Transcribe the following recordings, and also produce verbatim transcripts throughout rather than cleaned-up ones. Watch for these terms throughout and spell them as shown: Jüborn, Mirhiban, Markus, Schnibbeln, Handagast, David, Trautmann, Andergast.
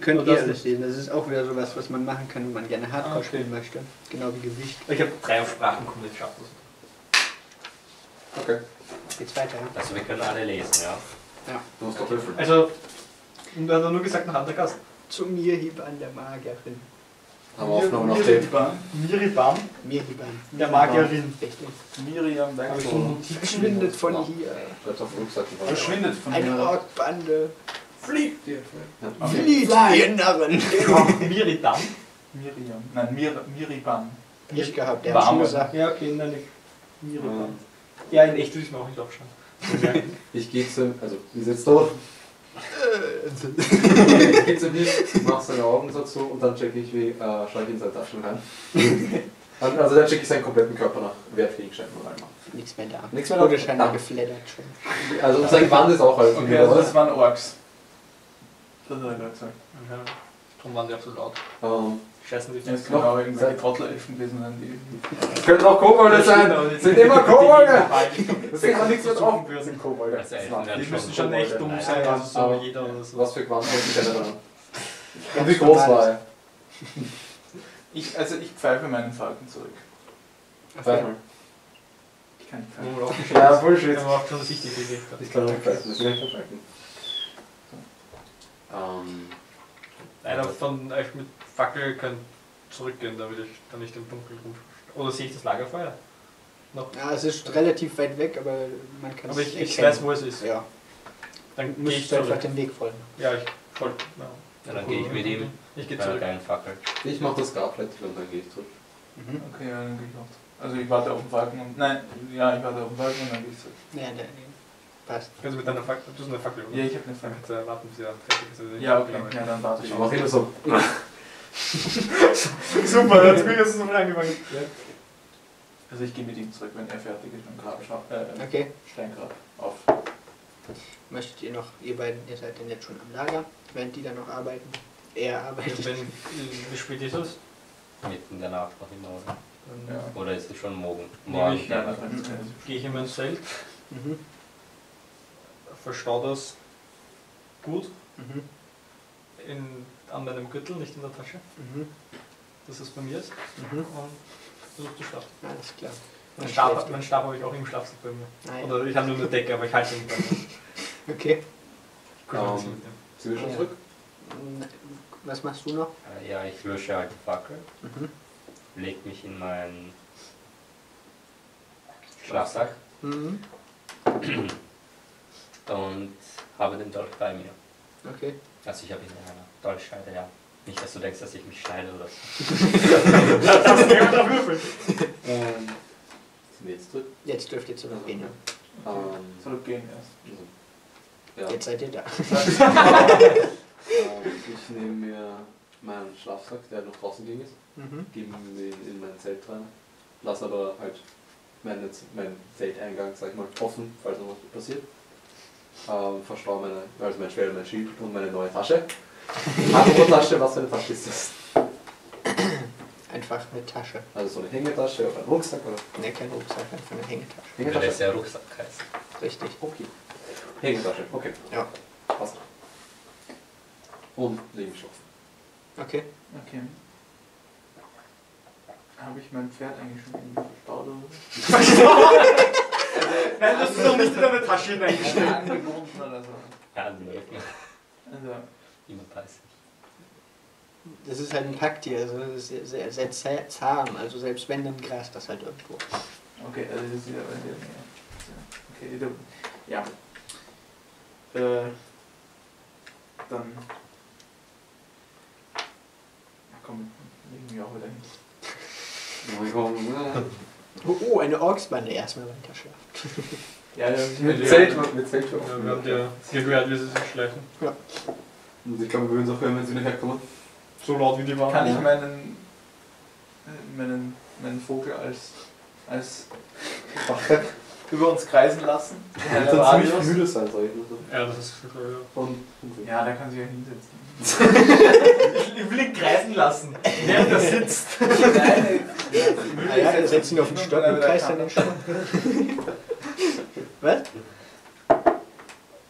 Könnt ihr alles sehen. Das ist auch wieder sowas, was man machen kann, wenn man gerne Hardcore okay. spielen möchte. Genau wie Gewicht. Ich habe drei auf Sprachen komplett geschafft. Okay. Geht's weiter. Also wir können alle lesen, ja. Ja. Du musst doch würfeln. Also, du hast doch nur gesagt, nach Handagast. Zu Mirhiban, an der Magierin. Haben wir Aufnahmen noch den? Mirhiban. Mirhiban. Der Magierin. Miriam, danke. Verschwindet von hier. Verschwindet von hier. Eine Orkbande. Fliegt ihr! Ja. Fliegt ihr Narren! Miriam? Miriam. Nein, Mir Miriban. Nicht gehabt, der hat schon gesagt. Ja, okay, nein, nicht. Miriban. Ja, in echt würde ich mir auch nicht aufschauen. Okay. Ich gehe zu. Also, ihr sitzt dort. Ich geh zu dir, mach seine Augen so zu und dann check ich, wie. Äh, schaue ich in seine Taschen rein. Also, dann check ich seinen kompletten Körper nach Wertfähigkeiten reinmachen. Nichts mehr da. Nichts mehr da. Wurde scheinbar geflattert schon. Also, sein Gewand ist auch halt. Okay, also, das waren Orks. Das hat er gerade gesagt. Okay. Darum waren die auch so laut. Um, Scheißen sich jetzt genau irgendwelche Trottel-Elfen gewesen sein, die... Könnten auch Kobolde sein! Sind immer Kobolde! Das kann nichts mehr drauf. Wir sind Kobolde. Also, die müssen schon echt dumm sein, also so aber jeder oder so. Was für Quanten hätte ich da? Und wie groß war er? Ich, also ich pfeife meinen Falken zurück. Pfeife mal. Ich kann nicht pfeifen. Ja, Bullshit. Ich kann nicht pfeifen, das will ich nicht pfeifen. Um, Einer von euch mit Fackel kann zurückgehen, damit ich dann nicht im Dunkeln rum. Oder sehe ich das Lagerfeuer? Noch? Ja, es ist relativ weit weg, aber man kann es nicht. Aber ich, ich weiß, wo es ist. Ja. Dann muss ich einfach den Weg folgen. Ja, ich folge. Ja. Ja, dann cool. Gehe ich mit ihm. Ich gehe zurück. Fackel. Ich mache das Garfletti und dann gehe ich zurück. Mhm. Okay, ja, dann gehe ich auch. Also ich warte auf den Falken und. Nein, ja, ich warte auf den Falken und dann gehe ich zurück. Ja, der, kannst du mit deiner Fackel, du hast eine Fackel, oder? Ja, ich habe eine Fackel. Äh, warten Sie, dann ist. Ja, okay, ja, dann warte ich. Ich mache immer so. Super, natürlich hast du es noch angefangen. Ja. Also ich gehe mit ihm zurück, wenn er fertig ist mit dem Grab, äh, okay. Steingrab auf. Möchtet ihr noch, ihr beiden, ihr seid denn jetzt schon am Lager, während die dann noch arbeiten? Er arbeitet. Wenn, wie spät ist es? Mitten in der Nacht noch immer, oder? Ja. Oder ist es schon morgen? Morgen. Ich, ja, mhm. Gehe ich in mein Zelt. Mhm. Verstau das gut mhm. in, an meinem Gürtel, nicht in der Tasche, mhm. dass es bei mir ist mhm. und versuche zu schlafen. Alles klar. Mein Stab, mein Stab habe ich auch im Schlafsack bei mir. Ah, ja. Oder ich habe nur eine Decke, aber ich halte ihn bei mir. Okay. Um, sind wir schon ja. zurück? Was machst du noch? Ja, ich lösche halt die Fackel, mhm. leg mich in meinen Schlafsack. Mhm. Und habe den Dolch bei mir. Okay. Also ich habe ihn in einer Dolchscheide, ja. Nicht, dass du denkst, dass ich mich schneide oder so. Das hast du jemand erwürfelt. Ähm, sind wir jetzt zurück? Jetzt dürft ihr zurückgehen, ja. Okay. Ähm, zurückgehen erst. Ja. Ja. Jetzt seid ihr da. Ich nehme mir meinen Schlafsack, der noch draußen ging ist, mhm. gebe ihn in mein Zelt rein, lasse aber halt meinen mein Zelteingang, sag ich mal, offen, falls noch was passiert. Ähm, verstaue meine, also mein Schwert und mein Schild und meine neue Tasche. Tasche, was für eine Tasche ist das? Einfach eine Tasche. Also so eine Hängetasche oder ein Rucksack oder? Ne, kein Rucksack, einfach eine Hängetasche. Hängetasche ist ja Rucksack heißt. Richtig. Okay. Hängetasche, okay. Ja. Passt. Und lege mich schlafen. Okay. Okay. Habe ich mein Pferd eigentlich schon irgendwie verstaut? Nein, das ist doch nicht in deine Tasche hineingestellt. Angeboten oder so. Ja, also. Niemand weiß. Das ist halt ein Packtier, also das ist sehr, sehr, sehr zahm. Also selbst wenn, dann grast das halt irgendwo. Okay, also das ist ja. Okay, du. Ja. Äh. Dann. Na komm, legen wir auch wieder hin. Na komm, Oh, oh, eine Orksbande erstmal weiter schlafen. Ja, mit Zelt, mit Zelt. Wir haben ja gehört, wie sie sich schleichen. Ja. Und ich glaube, wir würden es auch hören, wenn sie nicht herkommen. So laut wie die waren. Kann ich meinen, meinen, meinen Vogel als, als über uns kreisen lassen? Er wird dann ziemlich müde sein, sag ich mal so. Ja, das ist klar, ja. Und, und ja, der kann sich ja hinsetzen. Ich will ihn kreisen lassen, während er sitzt. Nein, ah ja, er setzt ihn auf den Stock und kreist dann den Stock. Was?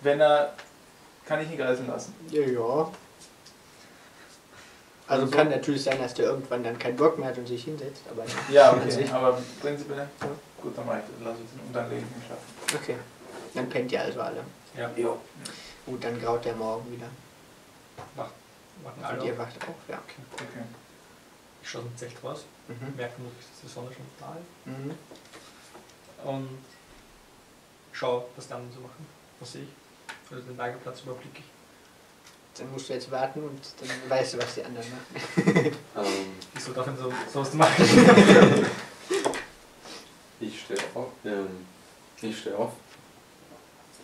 Wenn er... Kann ich ihn kreisen lassen? Ja, ja. Also, also kann so natürlich sein, dass der irgendwann dann keinen Bock mehr hat und sich hinsetzt. Aber ja, okay, aber prinzipiell, ja, gut, dann mache ich, lass es und dann lege ich mich schlafen. Okay, dann pennt ihr also alle. Ja. Jo. Gut, dann graut der Morgen wieder. Wacht, wachen alle. Und ihr wacht auch, ja. Okay. Okay. Ich schaue zum Zelt raus, mhm, merke nur, dass die Sonne schon da ist. Mhm. Und schau, was die anderen so machen. Was sehe ich? Also den Lagerplatz überblicke ich. Dann musst du jetzt warten und dann weißt du, was die anderen machen. Ähm, Wieso darf man so, sowas machen? Ich stehe auf, ähm, ich stehe auf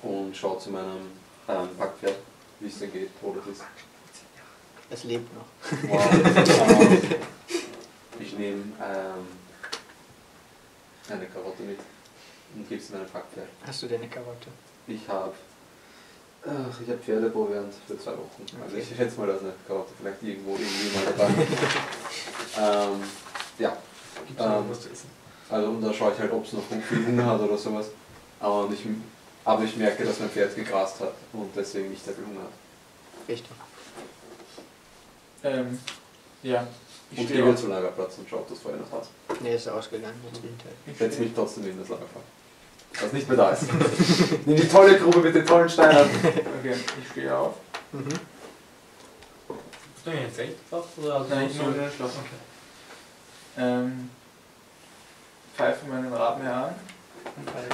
und schaue zu meinem ähm, Packpferd, wie es denn geht, oder ist. Es lebt noch. Wow. Ich nehme ähm, eine Karotte mit und gebe es meinem Packpferd. Hast du denn eine Karotte? Ich habe. Ach, ich habe Pferdeproviant für zwei Wochen. Okay. Also ich schätze mal, dass eine Karotte vielleicht irgendwo irgendwie mal dabei ist. ähm, ja. Gibt's ähm, noch was zu essen? Also und da schaue ich halt, ob es noch viel Hunger hat oder sowas. Aber ich, aber ich merke, dass mein Pferd gegrast hat und deswegen nicht sehr viel Hunger hat. Richtig. Ähm, ja. Ich und gehe zum Lagerplatz und schaue, ob das vorher noch hat. Nee, ist ausgegangen. Ich setze mich trotzdem in das Lagerplatz. Was nicht mehr da ist. Nimm die tolle Grube mit den tollen Steinen. Okay, ich stehe auf. Mhm. Hast du mir jetzt echt drauf? Nein, ich nur in den Schloss. Okay. Ähm, pfeife meinen Raben an.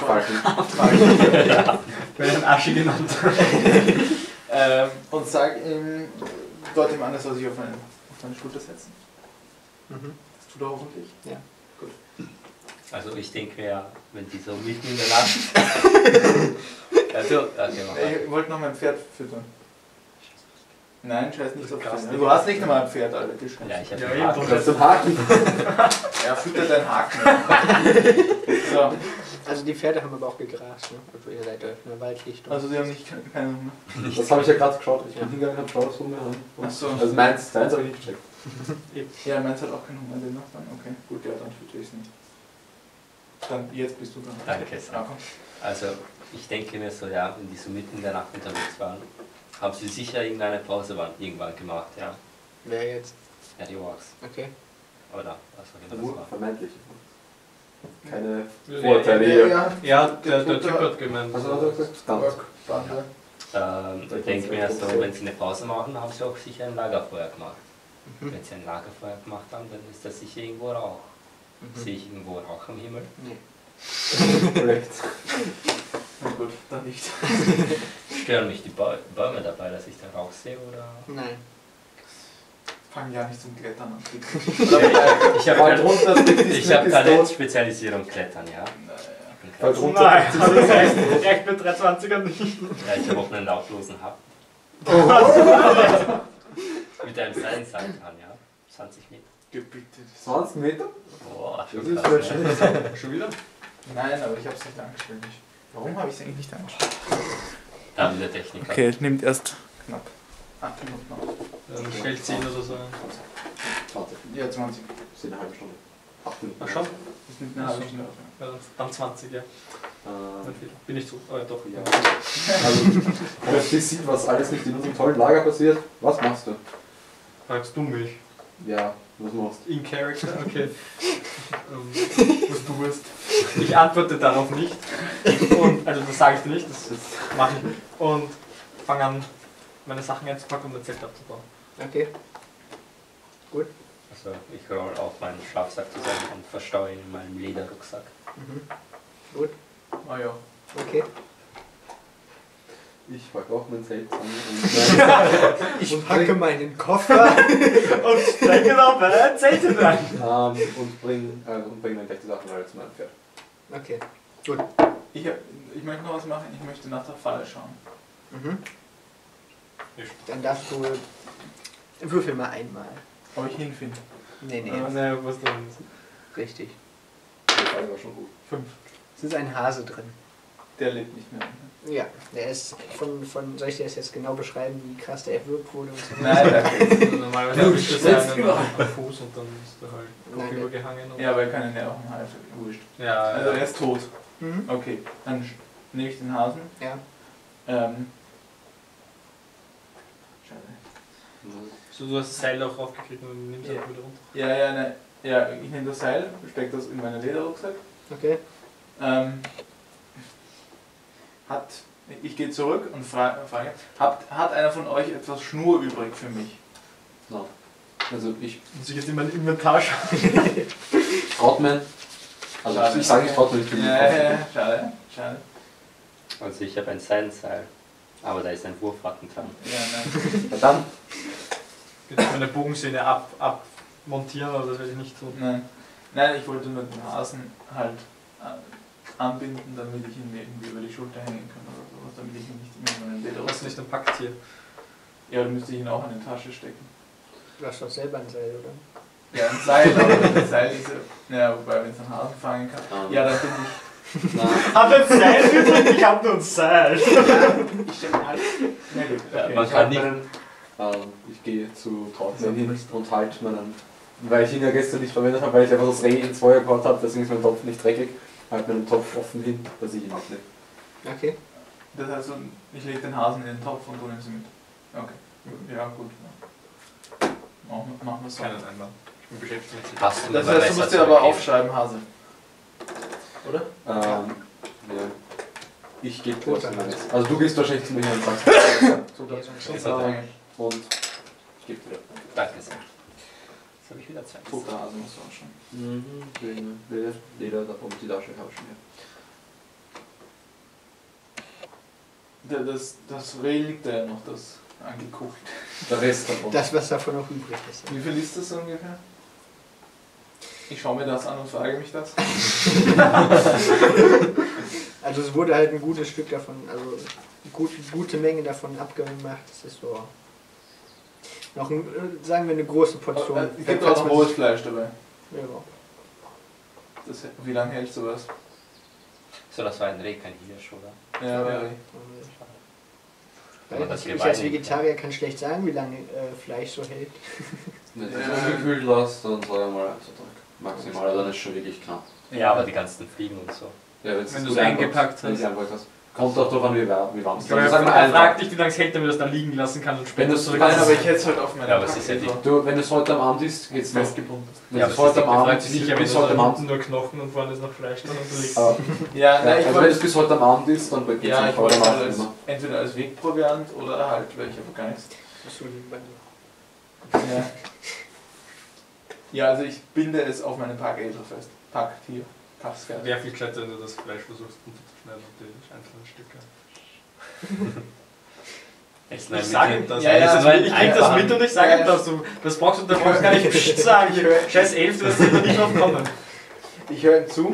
Falken. Falken. Ja. Wenn er einen Asche genannt hat. ähm, und sag ihm, dort dem anderen soll sich auf meine, auf meine Schulter setzen. Mhm. Das tut er hoffentlich. Ja. Gut. Also ich denke ja, wenn die so mitten in der Nacht... also, okay, ich wollte noch mein Pferd füttern. Nein, scheiß nicht auf Pferd. Du hast nicht nochmal ein Pferd, Alter. Ja, ich hab ja, den Haken. Du hast den Haken. Ja, füttert deinen Haken. So. Also die Pferde haben aber auch gegrast, ne? Also ihr seid in der Waldlichtung. Also sie haben nicht keine Hunger. Das habe ich ja gerade geschaut. Ich bin hingegangen und hab geschaut, was Hunger haben. Achso. Also meins, deins habe ich nicht gecheckt. Ja, meins hat auch keinen Hunger, den noch dann. Okay, gut, ja, dann fütter ich es nicht. Dann jetzt bist du dran. Danke, Sam. Also ich denke mir so, ja, wenn die so mitten in der Nacht unterwegs waren, haben sie sicher irgendeine Pause irgendwann gemacht, ja. Wer jetzt? Ja, die Orks. Okay. Oder was auch immer. Vermeintlich. Keine Vorurteile hier. Ja, ja, der, der Typ hat gemeint. Was hat er gesagt? Stand. Ja. Ähm, ich denke mir so, wenn sie eine Pause machen, haben sie auch sicher ein Lagerfeuer gemacht. Mhm. Wenn sie ein Lagerfeuer gemacht haben, dann ist das sicher irgendwo Rauch. Mhm. Sehe ich irgendwo Rauch am Himmel? Nee. Korrekt. Na gut, dann nicht. Stören mich die ba Bäume dabei, dass ich da Rauch sehe, oder? Nein. Fang ja nicht zum Klettern an. Ich habe Talent, Spezialisierung Klettern, ja. Na, ja. Nein, also das heißt, direkt mit dreihundertzwanziger nicht. Ja, ich habe auch einen lauflosen Hub. Oh. Mit einem Seilenseil dran, ja. zwanzig Meter. Gebitte. zwanzig Meter? Boah, schon, das ist schon, wieder. schon wieder? Nein, aber ich hab's nicht angestellt. Warum habe ich es eigentlich nicht angestellt? Dann der Techniker. Okay, nimmt erst knapp. acht Minuten noch. Dann stellt zehn oder so. zwanzig. Ja, zwanzig. Das sind eine halbe Stunde. acht Minuten. Ach schon? Das nimmt eine halbe Stunde. Ja, dann zwanzig, ja. Ähm, Bin ich zu. Oh ja, doch. Ja. Also, wenn man sieht, was alles nicht in unserem tollen Lager passiert, was machst du? Fragst du mich? Ja. Was machst du? In Character, okay. um, was du bist. Ich antworte darauf nicht. Und, also das sage ich dir nicht, das, das mache ich nicht. Und fange an, meine Sachen einzupacken und mein Zelt abzubauen. Okay. Gut. Also ich roll auf meinen Schlafsack zusammen und verstaue ihn in meinem Lederrucksack. Mhm. Gut. Ah ja. Okay. Ich packe auch mein Zelt an und ich packe meinen Koffer und stecke noch meine Zelte rein. Um, und bringe äh, und bring dann gleich die Sachen alle zu meinem Pferd. Okay, gut. Ich, ich möchte noch was machen, ich möchte nach der Falle schauen. Mhm. Dann darfst du... Würfel mal einmal. Ob ich hinfinde? Nee, nee. Ah, nee, was denn? Richtig. Die Falle war schon gut. Fünf. Es ist ein Hase drin. Der lebt nicht mehr. Ne? Ja, der ist von, von, soll ich dir das jetzt genau beschreiben, wie krass der erwürgt wurde und so? Nein, also normalerweise habe ich das einen am Fuß und dann ist der halt Kopf übergehangen. Ja, aber er kann ihn ja auch im Hals, wurscht. Ja, also er ist tot. Mhm. Okay, dann nehme ich den Hasen. Ja. Ähm. Schade. So, du hast das Seil auch aufgekriegt und nimmst ja. das wieder runter. Ja, ja, ne, ja, ich nehme das Seil, stecke das in meinen Lederrucksack. Okay. Ähm, hat, ich gehe zurück und frage, frage habt, hat einer von euch etwas Schnur übrig für mich? No. Also ich muss ich jetzt in mein Inventar schauen. Trautmann. Also schade, ich sage, ich traut mir nicht für mich. Ja, ja, ja, schade, schade. Also ich habe ein Seinseil, aber da ist ein Wurfratten dran. Ja, nein. Verdammt. Ich könnte meine Bogensehne ab, abmontieren, aber das werde ich nicht tun. Nein, nein, ich wollte nur den Hasen halt anbinden, damit ich ihn irgendwie über die Schulter hängen kann oder sowas, damit ich ihn nicht in meinen Leder. Hast du nicht ein Packtier? Ja, dann müsste ich ihn auch in die Tasche stecken. Du hast doch selber ein Seil, oder? Ja, ein Seil, aber ein Seil ist ja... Ja, wobei, wenn es einen Hasen fangen kann... Ja, dann bin ich... Nein. Aber ein Seil übrigens, ich hab nur ein Seil! Ich stelle halt... Na gut, okay. Man kann nicht... Ich gehe zu Trautmann hin und halte meinen... Weil ich ihn ja gestern nicht verwendet habe, weil ich einfach das Reh ins Feuer gebaut habe, deswegen ist mein Topf nicht dreckig. Halte meinen Topf offen hin, dass ich ihn abnehme. Okay. Das heißt, ich lege den Hasen in den Topf und du nimmst ihn mit. Okay. Ja, gut. Machen wir, machen wir so. Keinen Einwand. Ich bin beschäftigt mit dem. Das heißt, du musst dir aber aufschreiben, Hase. Oder? Ähm, ja. Ich gehe kurz. Also du gehst wahrscheinlich zu mir und sagst. Und ich gebe dir. Danke sehr. Jetzt habe ich wieder Zeit. Guck, der Hase musst du anschauen. Mhm. Leder, Leder und die Tasche habe ich schon hier. Das, das Reh liegt da ja noch, das. Angeguckt. Der Rest davon. Das, was davon noch übrig ist. Wie viel ist das ungefähr? Ich schaue mir das an und frage mich das. Also es wurde halt ein gutes Stück davon, also eine gute, gute Menge davon abgemacht. Das ist so... Noch, ein, sagen wir, eine große Portion. Aber, äh, es gibt auch rohes Fleisch dabei. Ja. Das, wie lange hält sowas? So, das war ein Reh, kein Hirsch, oder? Ja, ja. Das ich als Vegetarier kann schlecht sagen, wie lange äh, Fleisch so hält. Wenn du es gekühlt lässt, dann sag ich mal ein, zwei Tage. Maximal, dann ist es schon wirklich knapp. Ja, aber die ganzen Fliegen und so. Ja, wenn du es eingepackt hast. hast. Kommt doch drauf an, wie warm es ist. Ich frag dich, wie lange es hält, damit du es dann liegen lassen kannst und später zurück. Nein, aber ich hätte es halt auf meiner Tasche. Wenn es heute am Abend ist, geht es festgebunden. Ja, bis heute am Abend ist, bis heute am Abend nur Knochen und vorne ist noch Fleisch dran und du liegst. Ja, also wenn es bis heute am Abend ist, dann geht es nicht heute am Abend immer. Entweder als Wegproviant oder halt welcher Geist. Ja. Ja, also ich binde es auf meinen Parkädel fest. Parktier. Wäre viel gescheiter, wenn du das Fleisch versuchst runterzuschneiden und die einzelnen Stücke. Ich, ich sage ihm das. Ja, ja, also ich krieg das mit und ich sage ihm ja, das. Du, das brauchst du, das brauchst gar nicht psst sagen. Scheiß elf, du wirst da nicht drauf kommen. Ich höre ihm zu.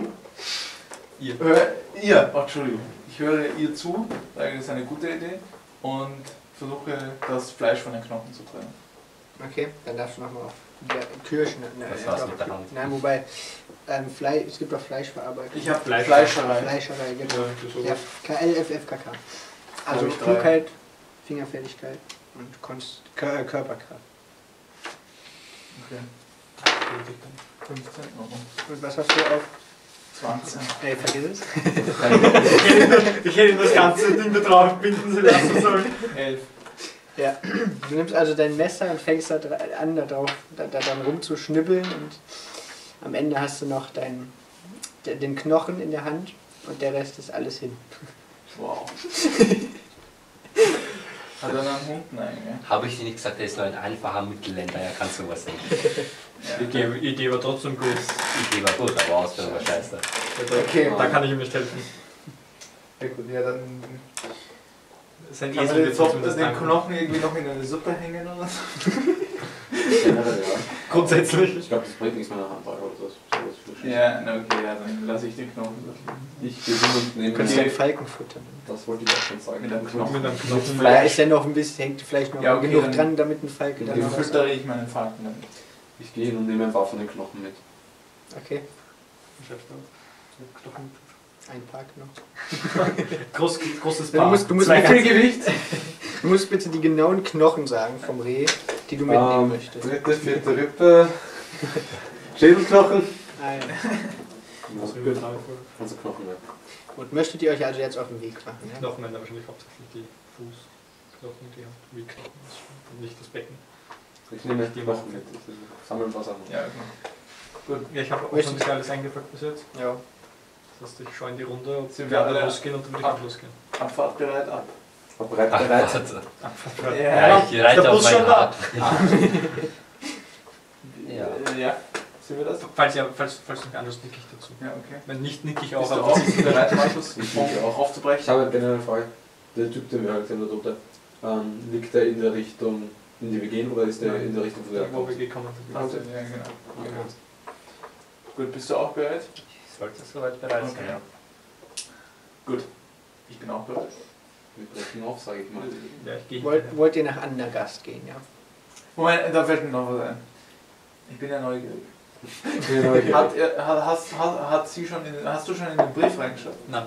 Ihr. Hör, ihr, oh, Entschuldigung. Ich höre ihr zu, sage, das ist eine gute Idee und versuche das Fleisch von den Knochen zu trennen. Okay, dann darfst du nochmal auf. Ja, Kirschen. Das war's mit der Hand. Nein, wobei, ähm, Fleisch, es gibt auch Fleischverarbeitung. Ich habe Fleisch, Fleischerei. Fleischerei, genau. Ja, K L F F K K. Also Klugheit, Fingerfertigkeit und Konst Kör Körperkraft. Okay. fünfzehn Euro. Und was hast du auf? zwanzig. Ey, vergiss es. Ich hätte das ganze Ding da drauf binden sie lassen sollen. elf. Ja, du nimmst also dein Messer und fängst da an, da drauf, da, da dann rumzuschnibbeln und am Ende hast du noch dein, de, den Knochen in der Hand und der Rest ist alles hin. Wow. Hat er einen Hund? Nein, ja. Habe ich dir nicht gesagt, der ist nur ein einfacher Mittelländer, er kann sowas nicht. Ja. Ich gebe ich geb trotzdem gut. Ich gebe gut, aber aus, wenn man scheiße. Okay, da kann ich ihm nicht helfen. Ja gut, ja dann... Kann man jetzt hoffen, dass den Knochen irgendwie noch in eine Suppe hängen oder so? Grundsätzlich. Ich glaube, das bringt nichts mehr nach Handball oder so. Ja, na okay, ja, dann lasse ich den Knochen. Ich gehe und nehme. Du kannst den Falken futtern. Das wollte ich auch schon sagen. Mit einem Knochen. Mit einem Knochen. Vielleicht hängt noch ein bisschen, vielleicht noch genug dran, damit ein Falken dann. Dann füttere ich meinen Falken damit. Ich gehe hin und nehme ein paar von den Knochen mit. Okay. Ich hab's noch. Knochen. Ein Park noch. Groß, großes Park. Du musst, du musst Zwei viel Gewicht. Du musst bitte die genauen Knochen sagen vom Reh, die du mitnehmen ähm, möchtest. Dritte, vierte Rippe. Schädelknochen. Nein. Also Knochen, ja. Und möchtet ihr euch also jetzt auf den Weg machen? Die Knochen, ja? Wahrscheinlich hauptsächlich die Fußknochen, die Handknochen, nicht das Becken. Ich nehme die Woche mit. Sammeln was an. Ja, genau. Gut, ja, ich habe auch schon ein bisschen alles eingepackt bis jetzt. Ja. Das heißt, ich schaue in die Runde, ob sie werden losgehen und dann will ich auch losgehen. Abfahrt bereit, ab. Bereit, bereit. Abfahrt bereit. Ja, ja, ich reite auf mein Rad. Ja. Ja. Sehen wir das? Falls ja, falls, falls nicht anders, nicke ich dazu. Ja, okay. Wenn nicht, nicke ich auch. Bist du auch bereit, Markus? Ich nicke auch. Aufzubrechen? Ich habe eine generelle Frage. Der Typ, den wir halt sehen, der Tote, ähm, liegt der in der Richtung, in die wir gehen, oder ist der in der Richtung, wo wir wo wir gekommen sind? Ja, genau. Okay. Gut, bist du auch bereit? Ich sollte soweit bereit sein. Okay. Ja. Gut, ich bin auch bereit. Wir brechen auf, sage ich mal. Ja, ich gehe wollt, wollt ihr nach Andergast gehen, ja? Moment, da fällt mir noch was ein. Ich bin ja neugierig. Ich bin ja neugierig. Hat, hat, hast, hat, hat sie schon in, hast du schon in den Brief reingeschaut? Nein.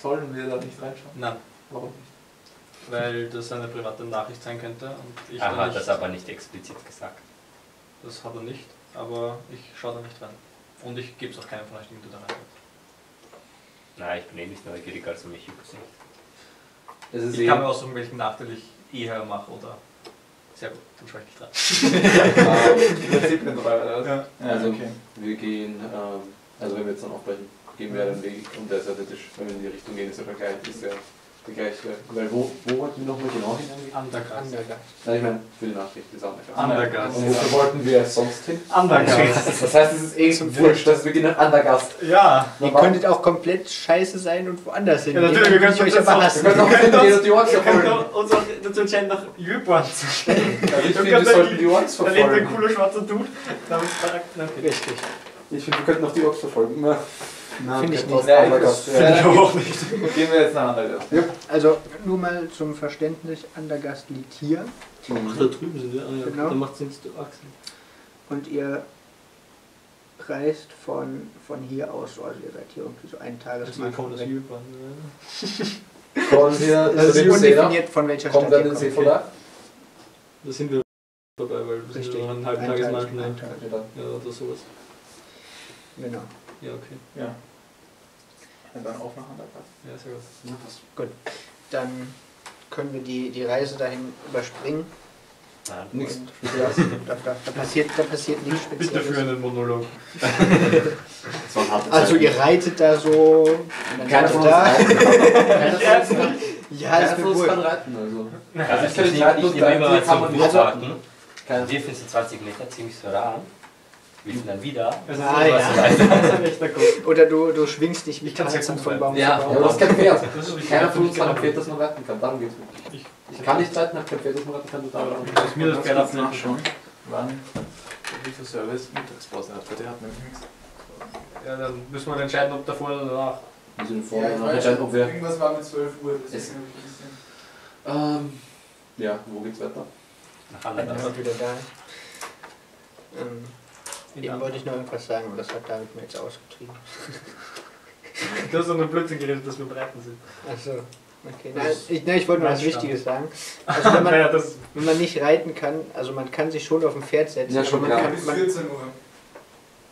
Sollen wir da nicht reinschauen? Nein. Warum nicht? Weil das eine private Nachricht sein könnte. Und ich er hat das aber nicht explizit gesagt. Das hat er nicht, aber ich schaue da nicht rein. Und ich gebe es auch keinem von euch, den du da rein hast. Nein, ich bin eh nicht neugierig, also mich juckt's nicht. Ich kann mir aussuchen, welchen Nachteil ich eher mache, oder? Sehr gut, dann schaue ich dich dran. Im Prinzip bin ich dabei, oder was? Ja. Also, okay. Wir gehen, ähm, also wenn wir jetzt dann aufbrechen, gehen wir den Weg und der ist ja der Tisch. Wenn wir in die Richtung gehen, ist ja der gleiche. Ist ja der gleiche. Weil wo, wo wollten wir nochmal genau hin? Andergast. Nein, ich meine, für die Nachricht ist Andergast. Andergast. Und wofür wollten wir sonst hin? Andergast. Das heißt, es ist eh so wurscht, dass wir gehen nach Andergast. Ja. Ihr könntet auch komplett scheiße sein und woanders hin. Ja, natürlich, wir können euch aber hassen. Wir können uns auch dazu entscheiden, nach Jüborn zu stellen. Ich finde, wir sollten die Orks verfolgen. Da lebt ein cooler schwarzer Dude. Richtig. Ich finde, wir könnten auch die Orks verfolgen. Finde ich nicht. Nein, das finde ich auch nicht. Gehen wir jetzt nach Andergast. Ja. Also nur mal zum Verständnis, Andergast liegt hier. Ach, da drüben sind wir. Ah, ja. Genau. Da macht es nichts zu Achseln. Und ihr reist von, von hier aus, also ihr seid hier irgendwie so einen Tagesmarkt. Kommt das Jübern, ne? Kommen wir das ist undefiniert, von welcher Stadt ihr kommt. Okay. Da sind wir vorbei, weil wir sind ja einen halben Tagesmarkt. Ja, oder sowas. Genau. Ja, okay. Ja. Und dann auch nach Andergast. Ja, sehr gut. Ja, gut. Dann können wir die, die Reise dahin überspringen. Nein, nichts. Da, da, da, passiert, da passiert nichts Spezielles. Bitte für einen Monolog. Also ihr reitet da so. Keiner von uns da. Ja, das ist cool. Kann reiten, also. Also ich kann nicht reiten und reiten kann man nicht reiten. Wir finden zwanzig Meter ziemlich so rar. Wir sind dann wieder. Ah, ja. Oder du, du schwingst dich mit Tanzen vom Baum. Ja, ja, das ist kein Pferd. Keiner von uns hat ein Pferd, das man reiten kann. Darum geht's nicht. Ich, ich, ich kann nicht reiten, hab kein Pferd, das man reiten kann. Total. Ja, ich mir das gerne auf nachschauen. Wann? Wie viel Service? Mittagspause hat. Der hat nämlich nichts. Ja, dann müssen wir entscheiden, ob davor oder danach. Wir sind vorher. Ja, entscheiden, ob wir. Irgendwas war mit zwölf Uhr. Das ist nämlich ein bisschen. Ähm. Ja, wo geht's weiter? Nach Andergast. Wieder da. Ähm. Dem wollte ich noch etwas sagen, aber das hat David mir jetzt ausgetrieben. Du hast doch nur Blödsinn geredet, dass wir breiten sind. Achso, okay. Nein, ich, nein, ich wollte nur was Wichtiges sagen. Also wenn man, ja, wenn man nicht reiten kann, also man kann sich schon auf ein Pferd setzen. Ja, schon man kann, bis vierzehn Uhr.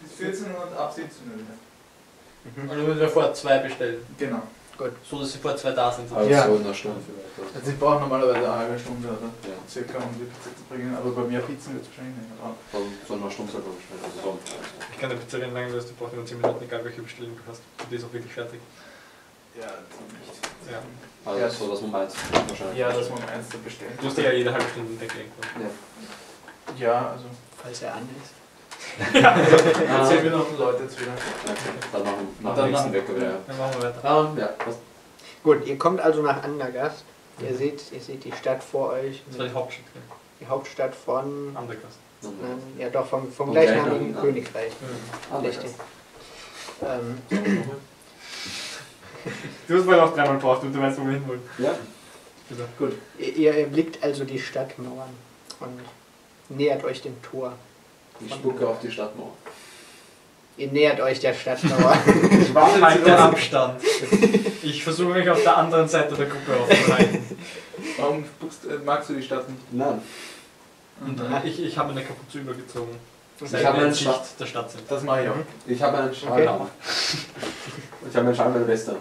Bis vierzehn Uhr und ab siebzehn Uhr. Mhm. Und dann müssen wir vor zwei bestellen. Genau. Gut. So, dass sie vor zwei da sind. Also ja. So in einer Stunde vielleicht. Also sie brauchen normalerweise eine halbe Stunde, oder? Ja. Circa, um die Pizza zu bringen, aber bei mir Pizzen wird es wahrscheinlich nicht. Also so eine Stunde soll ich bestellen. Also so. Ich kann eine Pizzeria lang lösen, du brauchst nur zehn Minuten, egal welche Bestellung du hast. Die ist auch wirklich fertig. Ja, ziemlich. Ja. Also ja. So, dass man meins wahrscheinlich. Ja, dass man meins bestellen. Du musst ja jede halbe Stunde weg irgendwann. Ja. Ja, also. Falls er an ist. Ja, dann sehen wir noch Leute jetzt wieder. Okay, dann machen wir dann nächsten Weg, oder? Ja. Dann machen wir weiter. Um, ja, gut, ihr kommt also nach Andergast. Ihr, mhm. seht, ihr seht die Stadt vor euch. Das war die Hauptstadt. Ja. Die Hauptstadt von... Andergast. Äh, ja doch, vom, vom gleichnamigen Königreich. Mhm. Richtig. Ähm. Du hast wohl auch dreimal drauf, du weißt, wo wir hinwollen. Ja. Genau. Gut. Ihr erblickt also die Stadtmauern und nähert euch dem Tor. Ich spucke auf die Stadtmauer. Ihr nähert euch der Stadtmauer. Ich halte Abstand. Ich versuche mich auf der anderen Seite der Gruppe aufzuhalten. Warum äh, magst du die Stadt nicht? Nein. Und, äh, ich ich habe eine Kapuze übergezogen. Ich habe einen Schacht der Stadt sind. Das mache ich auch. Ich habe einen Schal. Okay. Ich habe einen Schal bei der Weste.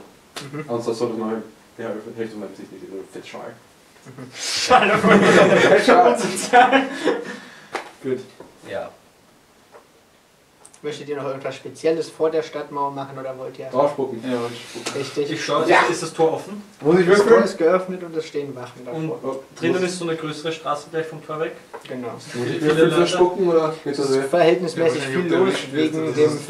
Mhm. Und so sollte man ja, Richtung meinem Sicht nicht, nur Fettschal. Schade, das ist schon unsozial. Gut. Ja. Möchtet ihr noch irgendwas Spezielles vor der Stadtmauer machen oder wollt ihr... Draufspucken. Ja, spucken. Richtig. Ich schaue, ja. Ist das Tor offen? Muss ich das Tor ist geöffnet und es stehen Wachen davor. Und drinnen ist so eine größere Straße gleich vom Tor weg? Genau. Willst du spucken oder? Das ist verhältnismäßig viel los wegen dem...